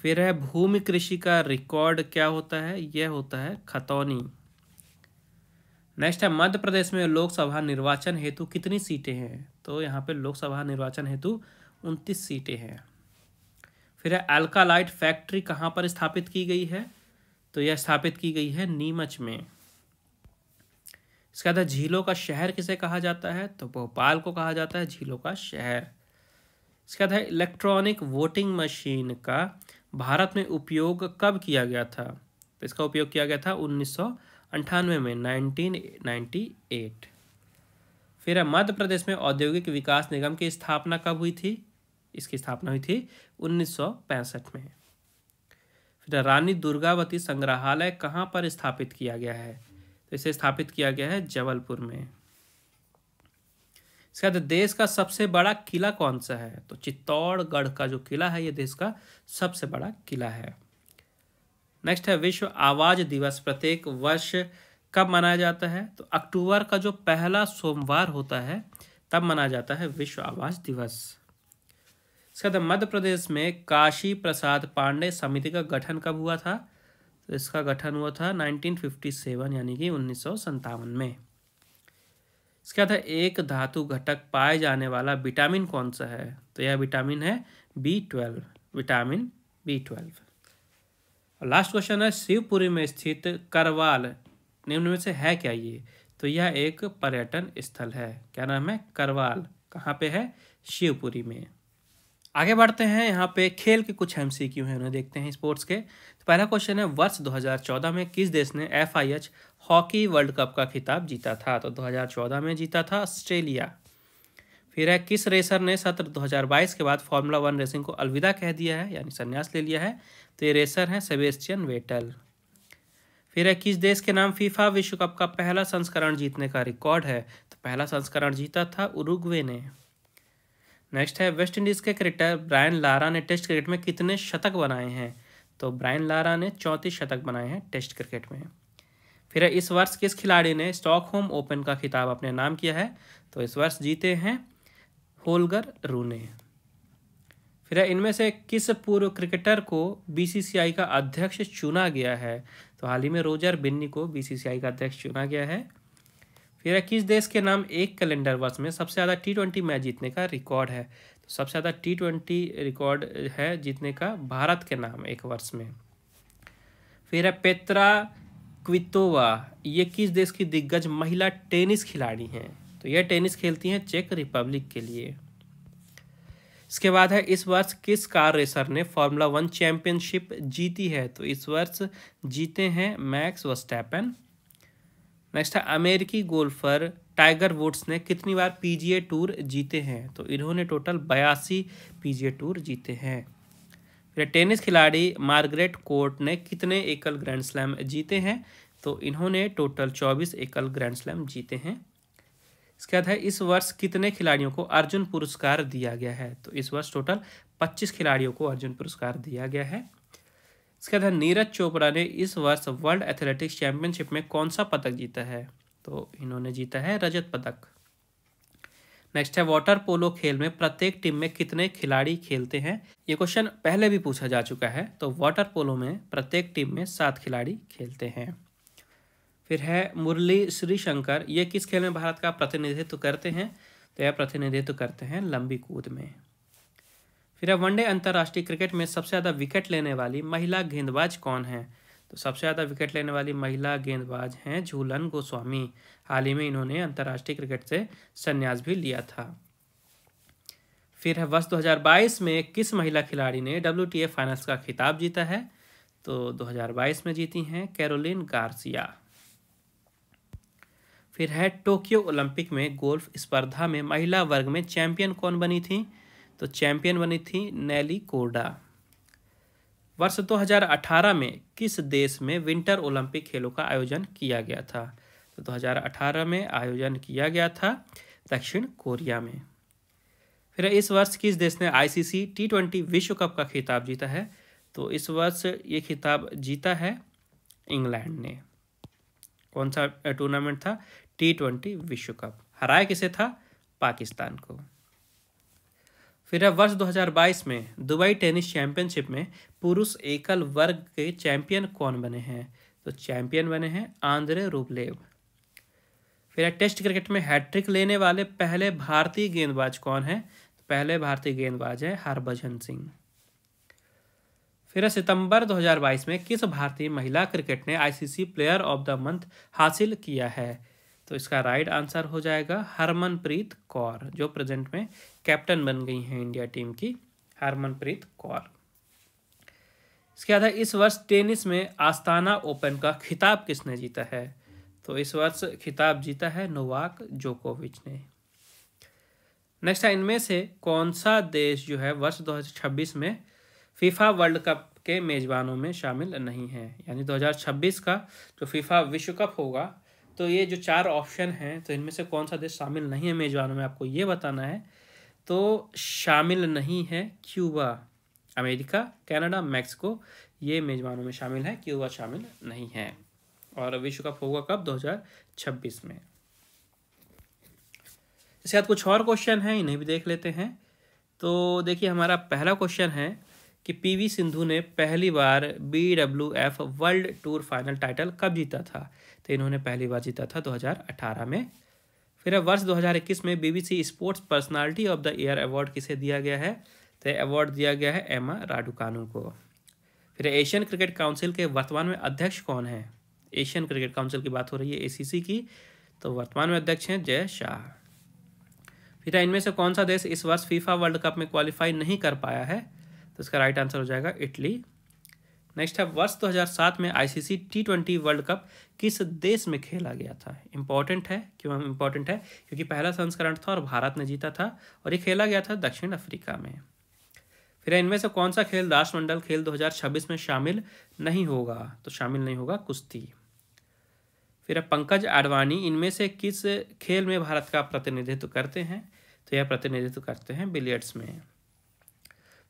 फिर है भूमि कृषि का रिकॉर्ड क्या होता है, यह होता है खतौनी। नेक्स्ट है मध्य प्रदेश में लोकसभा निर्वाचन हेतु कितनी सीटें हैं, तो यहाँ पे लोकसभा निर्वाचन हेतु उनतीस सीटें हैं। फिर है अल्कालाइट फैक्ट्री कहाँ पर स्थापित की गई है, तो यह स्थापित की गई है नीमच में। इसके बाद झीलों का शहर किसे कहा जाता है, तो भोपाल को कहा जाता है झीलों का शहर। इसके बाद इलेक्ट्रॉनिक वोटिंग मशीन का भारत में उपयोग कब किया गया था, तो इसका उपयोग किया गया था उन्नीस सौ अंठानवे में, नाइनटीन नाइन्टी एट। फिर मध्य प्रदेश में औद्योगिक विकास निगम की स्थापना कब हुई थी, इसकी स्थापना हुई थी उन्नीस सौ पैंसठ में। फिर रानी दुर्गावती संग्रहालय कहाँ पर स्थापित किया गया है, तो इसे स्थापित किया गया है जबलपुर में। इसके बाद देश का सबसे बड़ा किला कौन सा है, तो चित्तौड़गढ़ का जो किला है ये देश का सबसे बड़ा किला है। नेक्स्ट है विश्व आवाज़ दिवस प्रत्येक वर्ष कब मनाया जाता है, तो अक्टूबर का जो पहला सोमवार होता है तब मनाया जाता है विश्व आवाज़ दिवस। इसके बाद मध्य प्रदेश में काशी प्रसाद पांडे समिति का गठन कब हुआ था, तो इसका गठन हुआ था नाइनटीन फिफ्टी सेवन यानी कि उन्नीस सौ संतावन में। इसके बाद एक धातु घटक पाए जाने वाला विटामिन कौन सा है, तो यह विटामिन है B twelve, vitamin B twelve. Last question है शिवपुरी में स्थित करवाल निम्न में से है क्या ये, तो यह एक पर्यटन स्थल है। क्या नाम है, करवाल। कहाँ पे है, शिवपुरी में। आगे बढ़ते हैं, यहाँ पे खेल के कुछ एमसीक्यू हैं, उन्हें देखते हैं स्पोर्ट्स के। तो पहला क्वेश्चन है वर्ष दो हज़ार चौदह में किस देश ने F I H hockey world cup का खिताब जीता था, तो दो हज़ार चौदह में जीता था ऑस्ट्रेलिया। फिर है किस रेसर ने सत्र दो हज़ार बाईस के बाद फॉर्मूला वन रेसिंग को अलविदा कह दिया है यानी संन्यास ले लिया है, तो ये रेसर हैं सेबेस्टियन वेटल। फिर है किस देश के नाम फीफा विश्व कप का पहला संस्करण जीतने का रिकॉर्ड है, तो पहला संस्करण जीता था उरुग्वे ने। नेक्स्ट है वेस्ट इंडीज़ के क्रिकेटर ब्रायन लारा ने टेस्ट क्रिकेट में कितने शतक बनाए हैं, तो ब्रायन लारा ने चौंतीस शतक बनाए हैं टेस्ट क्रिकेट में। फिर इस वर्ष किस खिलाड़ी ने स्टॉकहोम ओपन का खिताब अपने नाम किया है, तो इस वर्ष जीते हैं होल्गर रूने। फिर इनमें से किस पूर्व क्रिकेटर को बीसीसीआई का अध्यक्ष चुना गया है, तो हाल ही में रोजर बिन्नी को बीसीसीआई का अध्यक्ष चुना गया है। फिर किस देश के नाम एक कैलेंडर वर्ष में सबसे ज़्यादा टी ट्वेंटी मैच जीतने का रिकॉर्ड है, तो सबसे ज़्यादा टी ट्वेंटी रिकॉर्ड है जीतने का भारत के नाम एक वर्ष में। फिर पेत्रा क्वितोवा, ये किस देश की दिग्गज महिला टेनिस खिलाड़ी हैं, तो यह टेनिस खेलती हैं चेक रिपब्लिक के लिए। इसके बाद है इस वर्ष किस कार रेसर ने फॉर्मूला वन चैंपियनशिप जीती है, तो इस वर्ष जीते हैं मैक्स वर्स्टैपन। नेक्स्ट है अमेरिकी गोल्फर टाइगर वुड्स ने कितनी बार पीजीए टूर जीते हैं, तो इन्होंने टोटल बयासी पीजीए टूर जीते हैं। फिर टेनिस खिलाड़ी मार्गरेट कोर्ट ने कितने एकल ग्रैंड स्लैम जीते हैं, तो इन्होंने टोटल चौबीस एकल ग्रैंड स्लैम जीते हैं। इसके बाद है इस वर्ष कितने खिलाड़ियों को अर्जुन पुरस्कार दिया गया है, तो इस वर्ष टोटल पच्चीस खिलाड़ियों को अर्जुन पुरस्कार दिया गया है। इसके बाद नीरज चोपड़ा ने इस वर्ष वर्ल्ड एथलेटिक्स चैंपियनशिप में कौन सा पदक जीता है, तो इन्होंने जीता है रजत पदक। नेक्स्ट है वाटर पोलो खेल में प्रत्येक टीम में कितने खिलाड़ी खेलते हैं, ये क्वेश्चन पहले भी पूछा जा चुका है। तो वाटर पोलो में प्रत्येक टीम में सात खिलाड़ी खेलते हैं। फिर है मुरली श्रीशंकर, ये किस खेल में भारत का प्रतिनिधित्व करते हैं, तो यह प्रतिनिधित्व करते हैं लंबी कूद में। फिर है वनडे अंतर्राष्ट्रीय क्रिकेट में सबसे ज़्यादा विकेट लेने वाली महिला गेंदबाज कौन है, तो सबसे ज़्यादा विकेट लेने वाली महिला गेंदबाज हैं झूलन गोस्वामी। हाल ही में इन्होंने अंतर्राष्ट्रीय क्रिकेट से संन्यास भी लिया था। फिर है वर्ष दो हज़ार बाईस में किस महिला खिलाड़ी ने डब्ल्यू टी ए फाइनल्स का खिताब जीता है, तो दो हज़ार बाईस में जीती हैं कैरोलिन गार्सिया। फिर है टोक्यो ओलंपिक में गोल्फ स्पर्धा में महिला वर्ग में चैंपियन कौन बनी थी, तो चैंपियन बनी थी नेली कोडा। वर्ष दो हज़ार अठारह में किस देश में विंटर ओलंपिक खेलों का आयोजन किया गया था, तो दो हज़ार अठारह में आयोजन किया गया था दक्षिण कोरिया में। फिर इस वर्ष किस देश ने I C C T twenty विश्व कप का खिताब जीता है, तो इस वर्ष ये खिताब जीता है इंग्लैंड ने। कौन सा टूर्नामेंट था? टी ट्वेंटी विश्व कप। हराया किसे था? पाकिस्तान को। फिर है वर्ष दो हज़ार बाईस में दुबई टेनिस चैंपियनशिप में पुरुष एकल वर्ग के चैंपियन कौन बने हैं, तो चैंपियन बने हैं आंद्रे रूबलेव। फिर है टेस्ट क्रिकेट में हैट्रिक लेने वाले पहले भारतीय गेंदबाज कौन है, तो पहले भारतीय गेंदबाज है हरभजन सिंह। फिर है सितंबर दो हज़ार बाईस में किस भारतीय महिला क्रिकेट ने I C C player of the month हासिल किया है, तो इसका राइट आंसर हो जाएगा हरमनप्रीत कौर, जो प्रेजेंट में कैप्टन बन गई हैं इंडिया टीम की, हरमनप्रीत कौर। इसके अलावा इस वर्ष टेनिस में आस्ताना ओपन का खिताब किसने जीता है, तो इस वर्ष खिताब जीता है नोवाक जोकोविच ने। नेक्स्ट है इनमें से कौन सा देश जो है वर्ष दो हज़ार छब्बीस में फीफा वर्ल्ड कप के मेजबानों में शामिल नहीं है, यानी दो हज़ार छब्बीस का जो फीफा विश्व कप होगा, तो ये जो चार ऑप्शन हैं, तो इनमें से कौन सा देश शामिल नहीं है मेजबानों में, आपको ये बताना है। तो शामिल नहीं है क्यूबा, अमेरिका, कनाडा, मैक्सिको, ये मेजबानों में शामिल है, क्यूबा शामिल नहीं है। और विश्व कप होगा कब? दो हज़ार छब्बीस में। इसके बाद कुछ और क्वेश्चन हैं, इन्हें भी देख लेते हैं। तो देखिए हमारा पहला क्वेश्चन है कि पीवी सिंधु ने पहली बार B W F world tour final title कब जीता था, तो इन्होंने पहली बार जीता था दो हज़ार अठारह में। फिर वर्ष दो हज़ार इक्कीस में B B C sports personality of the year award किसे दिया गया है, तो अवार्ड दिया गया है एमा राडुकानु को। फिर एशियन क्रिकेट काउंसिल के वर्तमान में अध्यक्ष कौन है, एशियन क्रिकेट काउंसिल की बात हो रही है ए सी सी की, तो वर्तमान में अध्यक्ष हैं जय शाह। फिर इनमें से कौन सा देश इस वर्ष फीफा वर्ल्ड कप में क्वालिफाई नहीं कर पाया है, तो इसका राइट आंसर हो जाएगा इटली। नेक्स्ट है वर्ष दो हज़ार सात में I C C T twenty world cup किस देश में खेला गया था। इम्पॉर्टेंट है, क्यों इम्पॉर्टेंट है? क्योंकि पहला संस्करण था और भारत ने जीता था, और ये खेला गया था दक्षिण अफ्रीका में। फिर इनमें से कौन सा खेल राष्ट्रमंडल खेल दो हज़ार छब्बीस में शामिल नहीं होगा, तो शामिल नहीं होगा कुश्ती। फिर पंकज आडवाणी इनमें से किस खेल में भारत का प्रतिनिधित्व करते हैं, तो यह प्रतिनिधित्व करते हैं बिलियर्ड्स में।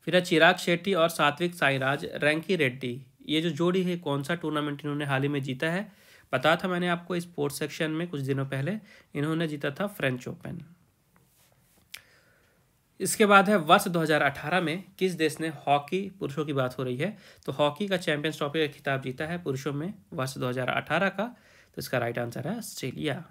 फिर चिराग शेट्टी और सात्विक साईराज रैंकी रेड्डी, ये जो जोड़ी है, कौन सा टूर्नामेंट इन्होंने हाल ही में जीता है, पता था मैंने आपको स्पोर्ट्स सेक्शन में कुछ दिनों पहले, इन्होंने जीता था फ्रेंच ओपन। इसके बाद है वर्ष दो हज़ार अठारह में किस देश ने हॉकी, पुरुषों की बात हो रही है, तो हॉकी का चैंपियंस ट्रॉफी का खिताब जीता है पुरुषों में वर्ष दो हज़ार अठारह का, तो इसका राइट आंसर है ऑस्ट्रेलिया।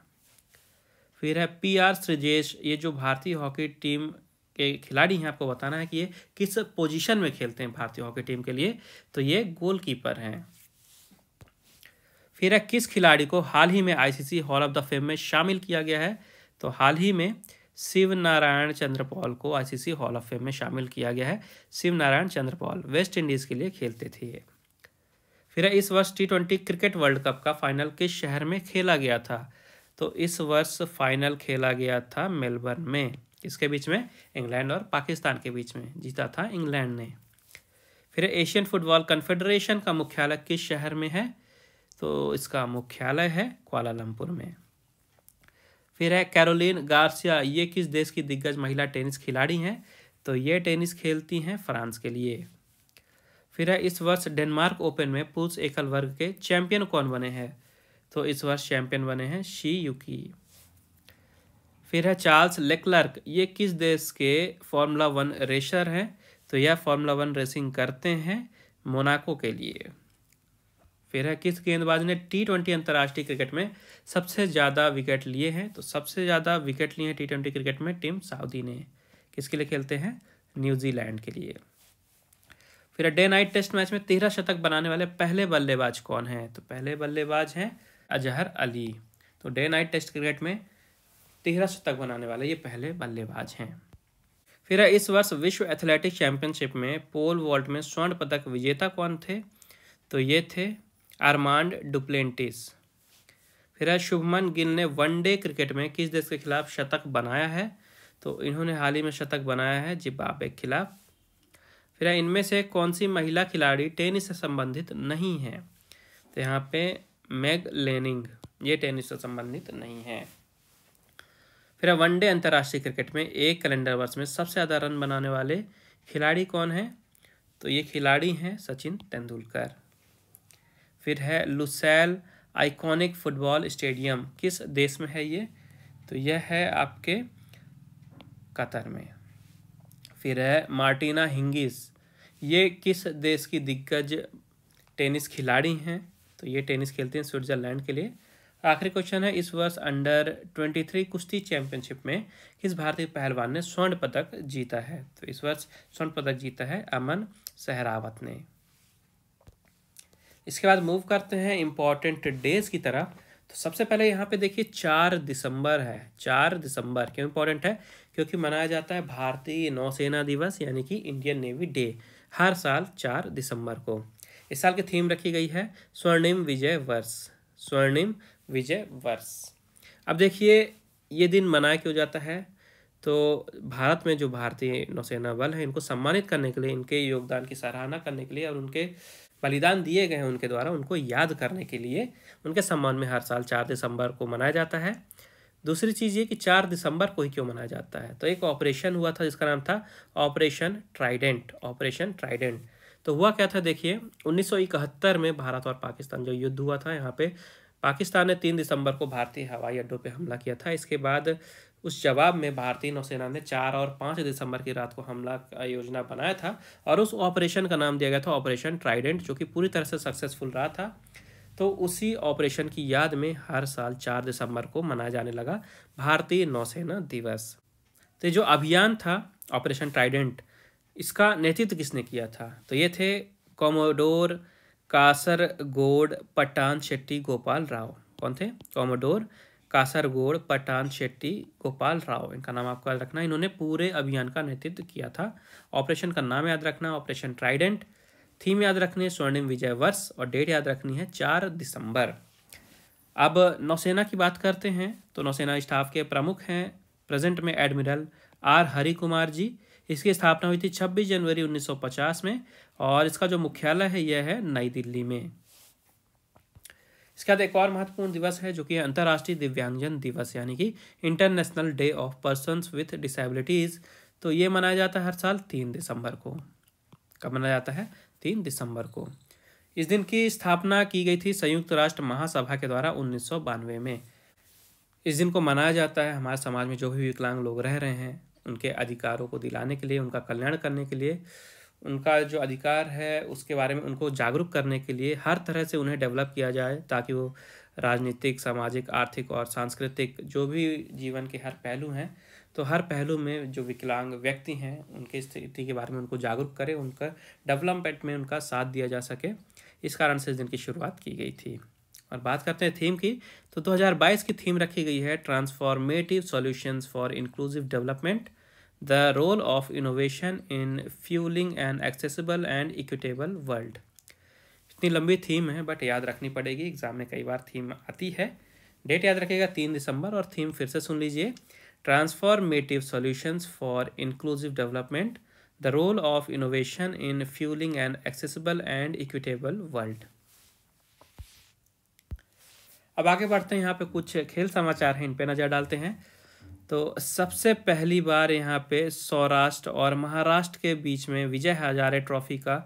फिर है पी आर सृजेश, ये जो भारतीय हॉकी टीम के खिलाड़ी हैं, आपको बताना है कि ये किस पोजीशन में खेलते हैं भारतीय हॉकी टीम के लिए, तो ये गोलकीपर हैं। फिर है किस खिलाड़ी को हाल ही में I C C hall of the fame में शामिल किया गया है, तो हाल ही में शिव नारायण चंद्रपॉल को I C C hall of fame में शामिल किया गया है। शिव नारायण चंद्रपॉल वेस्ट इंडीज़ के लिए खेलते थे। फिर इस वर्ष T twenty cricket world cup का फाइनल किस शहर में खेला गया था, तो इस वर्ष फाइनल खेला गया था मेलबर्न में। इसके बीच में इंग्लैंड और पाकिस्तान के बीच में जीता था इंग्लैंड ने। फिर एशियन फुटबॉल कॉन्फेडरेशन का मुख्यालय किस शहर में है, तो इसका मुख्यालय है कुआलालंपुर में। फिर है कैरोलिन गार्सिया, ये किस देश की दिग्गज महिला टेनिस खिलाड़ी हैं, तो ये टेनिस खेलती हैं फ्रांस के लिए। फिर है इस वर्ष डेनमार्क ओपन में पुरुष एकल वर्ग के चैंपियन कौन बने हैं, तो इस वर्ष चैंपियन बने हैं शी यूकी। फिर है चार्ल्स लेक्लर्क, ये किस देश के फॉर्मूला वन रेसर हैं, तो यह फॉर्मूला वन रेसिंग करते हैं मोनाको के लिए। फिर है किस गेंदबाज ने टी ट्वेंटी अंतर्राष्ट्रीय क्रिकेट में सबसे ज़्यादा विकेट लिए हैं, तो सबसे ज़्यादा विकेट लिए हैं टी ट्वेंटी क्रिकेट में टीम साउदी ने। किसके लिए खेलते हैं? न्यूजीलैंड के लिए। फिर डे नाइट टेस्ट मैच में तेरह शतक बनाने वाले पहले बल्लेबाज कौन हैं? तो पहले बल्लेबाज हैं अजहर अली। तो डे नाइट टेस्ट क्रिकेट में तेरह शतक बनाने वाले ये पहले बल्लेबाज हैं। फिर इस वर्ष विश्व एथलेटिक चैंपियनशिप में पोल वॉल्ट में स्वर्ण पदक विजेता कौन थे? तो ये थे आर्मांड डुप्लेंटिस। फिर शुभमन गिल ने वनडे क्रिकेट में किस देश के खिलाफ शतक बनाया है? तो इन्होंने हाल ही में शतक बनाया है जिम्बाब्वे के खिलाफ। फिर इनमें से कौन सी महिला खिलाड़ी टेनिस से संबंधित नहीं है? तो यहाँ पे मैग लेनिंग, ये टेनिस से संबंधित नहीं है। फिर वनडे अंतर्राष्ट्रीय क्रिकेट में एक कैलेंडर वर्ष में सबसे ज़्यादा रन बनाने वाले खिलाड़ी कौन हैं? तो ये खिलाड़ी हैं सचिन तेंदुलकर। फिर है लुसैल आइकॉनिक फुटबॉल स्टेडियम किस देश में है ये? तो यह है आपके कतर में। फिर है मार्टिना हिंगिस, ये किस देश की दिग्गज टेनिस खिलाड़ी हैं? तो ये टेनिस खेलते हैं स्विट्जरलैंड के लिए। आखिरी क्वेश्चन है, इस वर्ष अंडर तेईस कुश्ती चैंपियनशिप में किस भारतीय पहलवान ने स्वर्ण पदक जीता है? तो इस वर्ष स्वर्ण पदक जीता है अमन सहरावत ने। इसके बाद मूव करते हैं इम्पॉर्टेंट डेज की तरफ। तो सबसे पहले यहाँ पे देखिए चार दिसंबर है। चार दिसंबर क्यों इम्पोर्टेंट है? क्योंकि मनाया जाता है भारतीय नौसेना दिवस यानी कि इंडियन नेवी डे, हर साल चार दिसंबर को। इस साल की थीम रखी गई है स्वर्णिम विजय वर्ष, स्वर्णिम विजय वर्ष। अब देखिए ये दिन मनाया क्यों जाता है? तो भारत में जो भारतीय नौसेना बल है इनको सम्मानित करने के लिए, इनके योगदान की सराहना करने के लिए और उनके बलिदान दिए गए हैं उनके द्वारा उनको याद करने के लिए उनके सम्मान में हर साल चार दिसंबर को मनाया जाता है। दूसरी चीज़ ये कि चार दिसंबर को ही क्यों मनाया जाता है? तो एक ऑपरेशन हुआ था जिसका नाम था ऑपरेशन ट्राइडेंट। ऑपरेशन ट्राइडेंट तो हुआ क्या था? देखिए उन्नीस सौ इकहत्तर में भारत और पाकिस्तान जो युद्ध हुआ था, यहाँ पे पाकिस्तान ने तीन दिसंबर को भारतीय हवाई अड्डों पर हमला किया था। इसके बाद उस जवाब में भारतीय नौसेना ने चार और पाँच दिसंबर की रात को हमला का योजना बनाया था और उस ऑपरेशन का नाम दिया गया था ऑपरेशन ट्राइडेंट, जो कि पूरी तरह से सक्सेसफुल रहा था। तो उसी ऑपरेशन की याद में हर साल चार दिसंबर को मनाया जाने लगा भारतीय नौसेना दिवस। तो जो अभियान था ऑपरेशन ट्राइडेंट, इसका नेतृत्व किसने किया था? तो ये थे कॉमोडोर कासरगोड पठान शेट्टी गोपाल राव। कौन थे? कॉमोडोर कासरगोड पठान शेट्टी गोपाल राव, इनका नाम आपको याद रखना। इन्होंने पूरे अभियान का नेतृत्व किया था। ऑपरेशन का नाम याद रखना ऑपरेशन ट्राइडेंट, थीम याद रखनी है स्वर्णिम विजय वर्ष और डेट याद रखनी है चार दिसंबर। अब नौसेना की बात करते हैं तो नौसेना स्टाफ के प्रमुख हैं प्रेजेंट में एडमिरल आर हरि कुमार जी। इसकी स्थापना हुई थी छब्बीस जनवरी उन्नीस सौ पचास में और इसका जो मुख्यालय है यह है नई दिल्ली में। इसके बाद एक और महत्वपूर्ण दिवस है जो कि अंतर्राष्ट्रीय दिव्यांगजन दिवस यानी कि international day of persons with disabilities. तो ये मनाया जाता है हर साल तीन दिसंबर को। कब मनाया जाता है? तीन दिसंबर को। इस दिन की स्थापना की गई थी संयुक्त राष्ट्र महासभा के द्वारा उन्नीस सौ बानवे में। इस दिन को मनाया जाता है हमारे समाज में जो भी विकलांग लोग रह रहे हैं उनके अधिकारों को दिलाने के लिए, उनका कल्याण करने के लिए, उनका जो अधिकार है उसके बारे में उनको जागरूक करने के लिए हर तरह से उन्हें डेवलप किया जाए ताकि वो राजनीतिक, सामाजिक, आर्थिक और सांस्कृतिक जो भी जीवन के हर पहलू हैं तो हर पहलू में जो विकलांग व्यक्ति हैं उनकी स्थिति के बारे में उनको जागरूक करें, उनका डेवलपमेंट में उनका साथ दिया जा सके। इस कारण से इस दिन की शुरुआत की गई थी। और बात करते हैं थीम की, तो दो हज़ार बाईस की थीम रखी गई है transformative solutions for inclusive development, the role of innovation in fuelling an accessible and equitable world. इतनी लंबी थीम है बट याद रखनी पड़ेगी, एग्जाम में कई बार थीम आती है। डेट याद रखेगा तीन दिसंबर और थीम फिर से सुन लीजिए, transformative solutions for inclusive development, the role of innovation in fuelling an accessible and equitable world. अब आगे बढ़ते हैं, यहाँ पे कुछ खेल समाचार हैं इन पे नज़र डालते हैं। तो सबसे पहली बार यहाँ पे सौराष्ट्र और महाराष्ट्र के बीच में विजय हजारे ट्रॉफी का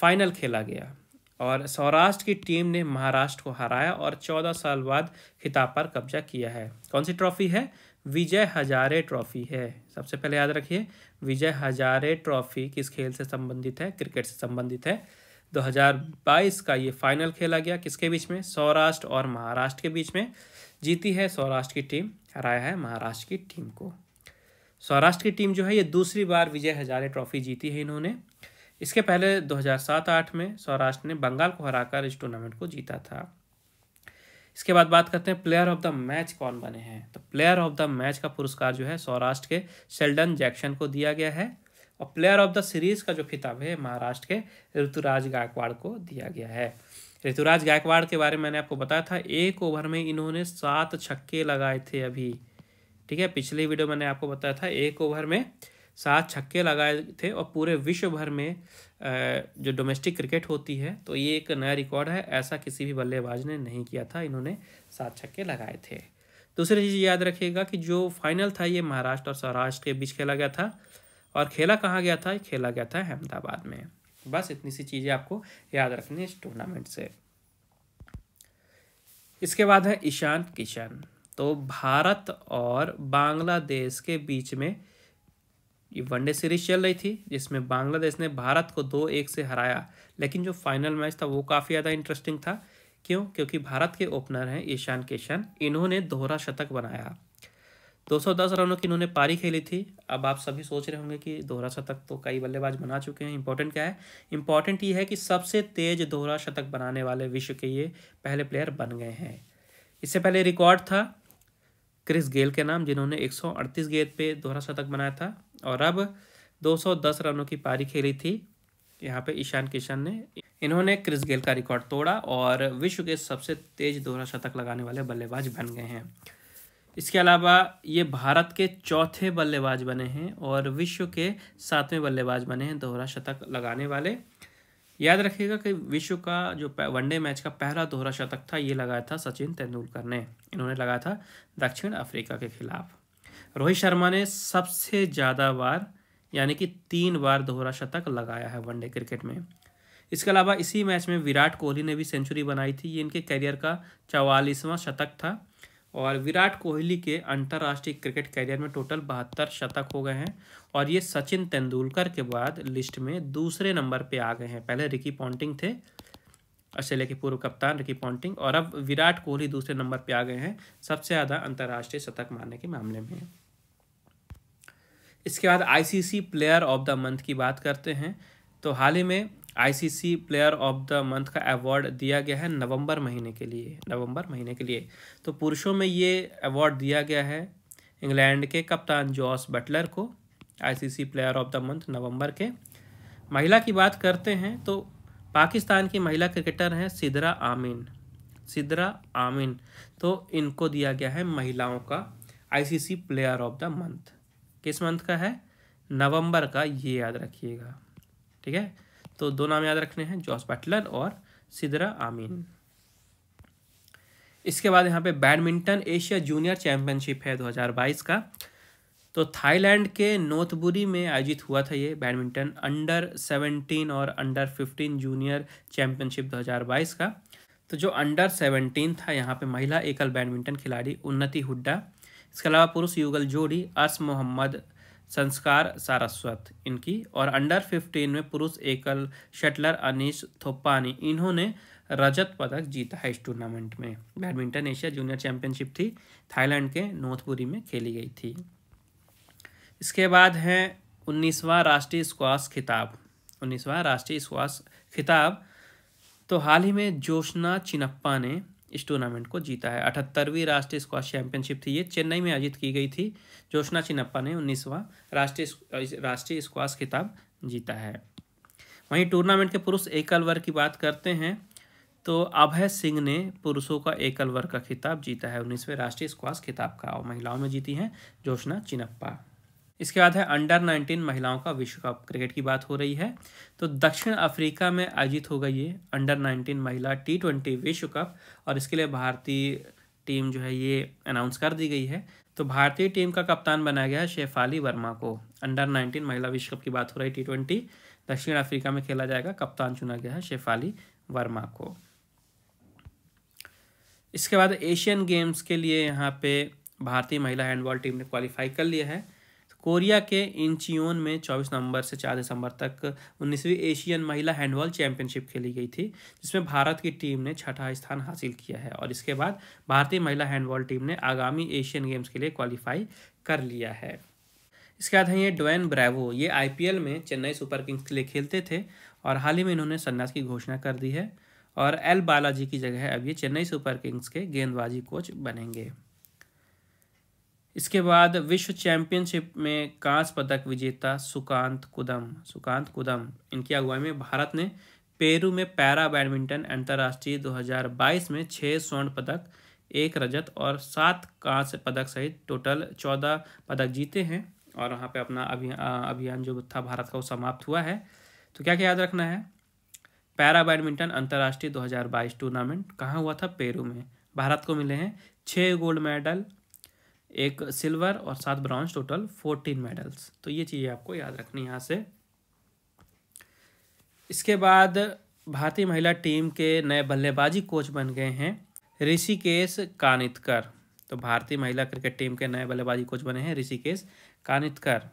फाइनल खेला गया और सौराष्ट्र की टीम ने महाराष्ट्र को हराया और चौदह साल बाद खिताब पर कब्जा किया है। कौन सी ट्रॉफी है? विजय हजारे ट्रॉफी है। सबसे पहले याद रखिए विजय हजारे ट्रॉफी किस खेल से संबंधित है? क्रिकेट से संबंधित है। दो हज़ार बाईस का ये फाइनल खेला गया किसके बीच में? सौराष्ट्र और महाराष्ट्र के बीच में। जीती है सौराष्ट्र की टीम, हराया है महाराष्ट्र की टीम को। सौराष्ट्र की टीम जो है ये दूसरी बार विजय हजारे ट्रॉफी जीती है इन्होंने। इसके पहले दो हज़ार सात आठ में सौराष्ट्र ने बंगाल को हराकर इस टूर्नामेंट को जीता था। इसके बाद बात करते हैं प्लेयर ऑफ द मैच कौन बने हैं। तो प्लेयर ऑफ द मैच का पुरस्कार जो है सौराष्ट्र के शेल्डन जैक्सन को दिया गया है और प्लेयर ऑफ द सीरीज का जो खिताब है महाराष्ट्र के ऋतुराज गायकवाड़ को दिया गया है। ऋतुराज गायकवाड़ के बारे में मैंने आपको बताया था, एक ओवर में इन्होंने सात छक्के लगाए थे अभी, ठीक है। पिछले वीडियो मैंने आपको बताया था एक ओवर में सात छक्के लगाए थे और पूरे विश्व भर में जो डोमेस्टिक क्रिकेट होती है तो ये एक नया रिकॉर्ड है, ऐसा किसी भी बल्लेबाज ने नहीं किया था, इन्होंने सात छक्के लगाए थे। दूसरी चीज़ याद रखिएगा कि जो फाइनल था ये महाराष्ट्र और सौराष्ट्र के बीच खेला गया था और खेला कहाँ गया था, खेला गया था अहमदाबाद में। बस इतनी सी चीज़ें आपको याद रखनी है इस टूर्नामेंट से। इसके बाद है ईशान किशन। तो भारत और बांग्लादेश के बीच में ये वनडे सीरीज चल रही थी जिसमें बांग्लादेश ने भारत को दो एक से हराया, लेकिन जो फाइनल मैच था वो काफ़ी ज़्यादा इंटरेस्टिंग था। क्यों? क्योंकि भारत के ओपनर हैं ईशान किशन, इन्होंने दोहरा शतक बनाया। दो सौ दस रनों की इन्होंने पारी खेली थी। अब आप सभी सोच रहे होंगे कि दोहरा शतक तो कई बल्लेबाज बना चुके हैं, इंपॉर्टेंट क्या है? इंपॉर्टेंट ये है कि सबसे तेज़ दोहरा शतक बनाने वाले विश्व के ये पहले प्लेयर बन गए हैं। इससे पहले रिकॉर्ड था क्रिस गेल के नाम जिन्होंने एक सौ अड़तीस गेंद पे दोहरा शतक बनाया था और अब दो सौ दस रनों की पारी खेली थी यहाँ पे ईशान किशन ने, इन्होंने क्रिस गेल का रिकॉर्ड तोड़ा और विश्व के सबसे तेज दोहरा शतक लगाने वाले बल्लेबाज बन गए हैं। इसके अलावा ये भारत के चौथे बल्लेबाज बने हैं और विश्व के सातवें बल्लेबाज बने हैं दोहरा शतक लगाने वाले। याद रखिएगा कि विश्व का जो वनडे मैच का पहला दोहरा शतक था ये लगाया था सचिन तेंदुलकर ने, इन्होंने लगाया था दक्षिण अफ्रीका के खिलाफ। रोहित शर्मा ने सबसे ज़्यादा बार यानी कि तीन बार दोहरा शतक लगाया है वनडे क्रिकेट में। इसके अलावा इसी मैच में विराट कोहली ने भी सेंचुरी बनाई थी, ये इनके कैरियर का चवालीसवां शतक था और विराट कोहली के अंतर्राष्ट्रीय क्रिकेट कैरियर में टोटल बहत्तर शतक हो गए हैं और ये सचिन तेंदुलकर के बाद लिस्ट में दूसरे नंबर पे आ गए हैं। पहले रिकी पॉन्टिंग थे, ऑस्ट्रेलिया के पूर्व कप्तान रिकी पॉन्टिंग, और अब विराट कोहली दूसरे नंबर पे आ गए हैं सबसे ज़्यादा अंतर्राष्ट्रीय शतक मारने के मामले में। इसके बाद ICC player of the month की बात करते हैं। तो हाल ही में ICC player of the month का अवार्ड दिया गया है नवंबर महीने के लिए, नवंबर महीने के लिए। तो पुरुषों में ये अवार्ड दिया गया है इंग्लैंड के कप्तान जॉस बटलर को, ICC player of the month नवंबर के। महिला की बात करते हैं तो पाकिस्तान की महिला क्रिकेटर हैं सिदरा आमीन, सिदरा आमीन, तो इनको दिया गया है महिलाओं का ICC player of the month. किस मंथ का है? नवंबर का, ये याद रखिएगा, ठीक है। तो दो नाम याद रखने हैं, जॉस बटलर और सिदरा आमीन। इसके बाद यहाँ पे बैडमिंटन एशिया जूनियर चैंपियनशिप है दो हज़ार बाईस का। तो थाईलैंड के नोथबुरी में आयोजित हुआ था ये बैडमिंटन अंडर सेवनटीन और अंडर फिफ्टीन जूनियर चैंपियनशिप दो हज़ार बाईस का। तो जो अंडर सेवनटीन था यहाँ पे महिला एकल बैडमिंटन खिलाड़ी उन्नति हुड्डा, इसके अलावा पुरुष युगल जोड़ी अर्श मोहम्मद संस्कार सारस्वत इनकी, और अंडर फिफ्टीन में पुरुष एकल शटलर अनीश थोप्पानी, इन्होंने रजत पदक जीता है इस टूर्नामेंट में। बैडमिंटन एशिया जूनियर चैंपियनशिप थी, थाईलैंड के नोथबुरी में खेली गई थी। इसके बाद है उन्नीसवां राष्ट्रीय स्क्वाश खिताब, उन्नीसवां राष्ट्रीय स्क्वाश खिताब। तो हाल ही में जोशना चिनप्पा ने इस टूर्नामेंट को जीता है। अठहत्तरवीं राष्ट्रीय स्क्वाश चैंपियनशिप थी, ये चेन्नई में आयोजित की गई थी। जोशना चिनप्पा ने उन्नीसवां राष्ट्रीय राष्ट्रीय स्क्वाश खिताब जीता है। वहीं टूर्नामेंट के पुरुष एकल वर्ग की बात करते हैं तो अभय सिंह ने पुरुषों का एकल वर्ग का खिताब जीता है उन्नीसवें राष्ट्रीय स्क्वाश खिताब का, और महिलाओं में जीती हैं जोशना चिनप्पा। इसके बाद है अंडर नाइनटीन महिलाओं का विश्व कप क्रिकेट की बात हो रही है। तो दक्षिण अफ्रीका में आयोजित हो गई ये अंडर नाइनटीन महिला टी ट्वेंटी विश्व कप और इसके लिए भारतीय टीम जो है ये अनाउंस कर दी गई है। तो भारतीय टीम का कप्तान बनाया गया है शेफाली वर्मा को। अंडर नाइनटीन महिला विश्व कप की बात हो रही, टी ट्वेंटी दक्षिण अफ्रीका में खेला जाएगा, कप्तान चुना गया है शेफाली वर्मा को। इसके बाद एशियन गेम्स के लिए यहाँ पे भारतीय महिला हैंडबॉल टीम ने क्वालिफाई कर लिया है। कोरिया के इंचियोन में चौबीस नवंबर से चार दिसंबर तक उन्नीसवीं एशियन महिला हैंडबॉल चैंपियनशिप खेली गई थी जिसमें भारत की टीम ने छठा स्थान हासिल किया है और इसके बाद भारतीय महिला हैंडबॉल टीम ने आगामी एशियन गेम्स के लिए क्वालिफाई कर लिया है। इसके बाद हैं ये ड्वेन ब्रावो, ये आईपीएल में चेन्नई सुपर किंग्स के लिए खेलते थे और हाल ही में इन्होंने सन्यास की घोषणा कर दी है और एल बालाजी की जगह अब ये चेन्नई सुपर किंग्स के गेंदबाजी कोच बनेंगे। इसके बाद विश्व चैंपियनशिप में कांस्य पदक विजेता सुकांत कुदम सुकांत कुदम इनकी अगुवाई में भारत ने पेरू में पैरा बैडमिंटन अंतर्राष्ट्रीय दो हज़ार बाईस में छः स्वर्ण पदक, एक रजत और सात कांस्य पदक सहित टोटल चौदह पदक जीते हैं और वहाँ पे अपना अभियान अभियान जो था भारत का वो समाप्त हुआ है। तो क्या क्या याद रखना है, पैरा बैडमिंटन अंतर्राष्ट्रीय दो हज़ार बाईस टूर्नामेंट कहाँ हुआ था, पेरू में। भारत को मिले हैं छः गोल्ड मेडल, एक सिल्वर और सात ब्रॉन्ज, टोटल फोर्टीन मेडल्स। तो ये चीज़ें आपको याद रखनी है यहाँ से। इसके बाद भारतीय महिला टीम के नए बल्लेबाजी कोच बन गए हैं ऋषिकेश कानितकर। तो भारतीय महिला क्रिकेट टीम के नए बल्लेबाजी कोच बने हैं ऋषिकेश कानितकर।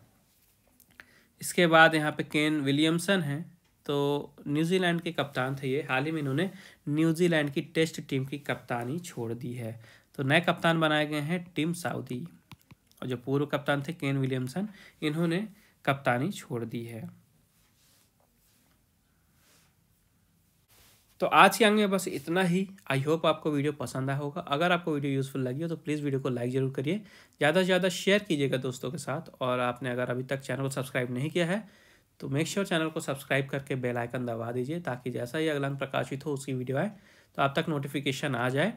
इसके बाद यहाँ पे केन विलियमसन हैं, तो न्यूजीलैंड के कप्तान थे ये, हाल ही में इन्होंने न्यूजीलैंड की टेस्ट टीम की कप्तानी छोड़ दी है। तो नए कप्तान बनाए गए हैं टिम साउदी और जो पूर्व कप्तान थे केन विलियमसन, इन्होंने कप्तानी छोड़ दी है। तो आज के अंग में बस इतना ही। आई होप आपको वीडियो पसंद आया होगा। अगर आपको वीडियो यूज़फुल लगी हो तो प्लीज़ वीडियो को लाइक जरूर करिए, ज़्यादा से ज़्यादा शेयर कीजिएगा दोस्तों के साथ, और आपने अगर अभी तक चैनल को सब्सक्राइब नहीं किया है तो मेक श्योर चैनल को सब्सक्राइब करके बेल आइकन दबा दीजिए ताकि जैसा ही अगला प्रकाशित हो उसकी वीडियो आए तो आप तक नोटिफिकेशन आ जाए।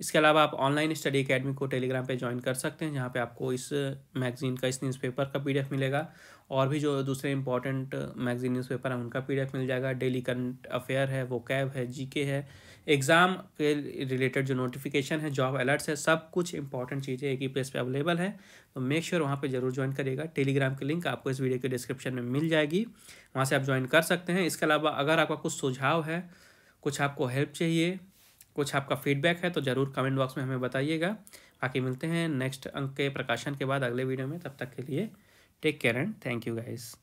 इसके अलावा आप ऑनलाइन स्टडी अकेडमी को टेलीग्राम पे ज्वाइन कर सकते हैं, जहाँ पे आपको इस मैगज़ीन का, इस न्यूज़पेपर का पीडीएफ मिलेगा और भी जो दूसरे इंपॉर्टेंट मैगजीन न्यूज़पेपर हैं उनका पीडीएफ मिल जाएगा। डेली करंट अफेयर है, वोकैब है, जीके है, एग्ज़ाम के रिलेटेड जो नोटिफिकेशन है, जॉब अलर्ट्स है, सब कुछ इंपॉर्टेंट चीज़ें एक ही प्लेस पर अवेलेबल है। तो मेक श्योर वहाँ पर जरूर ज्वाइन करिएगा। टेलीग्राम की लिंक आपको इस वीडियो के डिस्क्रिप्शन में मिल जाएगी, वहाँ से आप ज्वाइन कर सकते हैं। इसके अलावा अगर आपका कुछ सुझाव है, कुछ आपको हेल्प चाहिए, कुछ आपका फीडबैक है तो ज़रूर कमेंट बॉक्स में हमें बताइएगा। बाकी मिलते हैं नेक्स्ट अंक के प्रकाशन के बाद अगले वीडियो में, तब तक के लिए take care and thank you guys.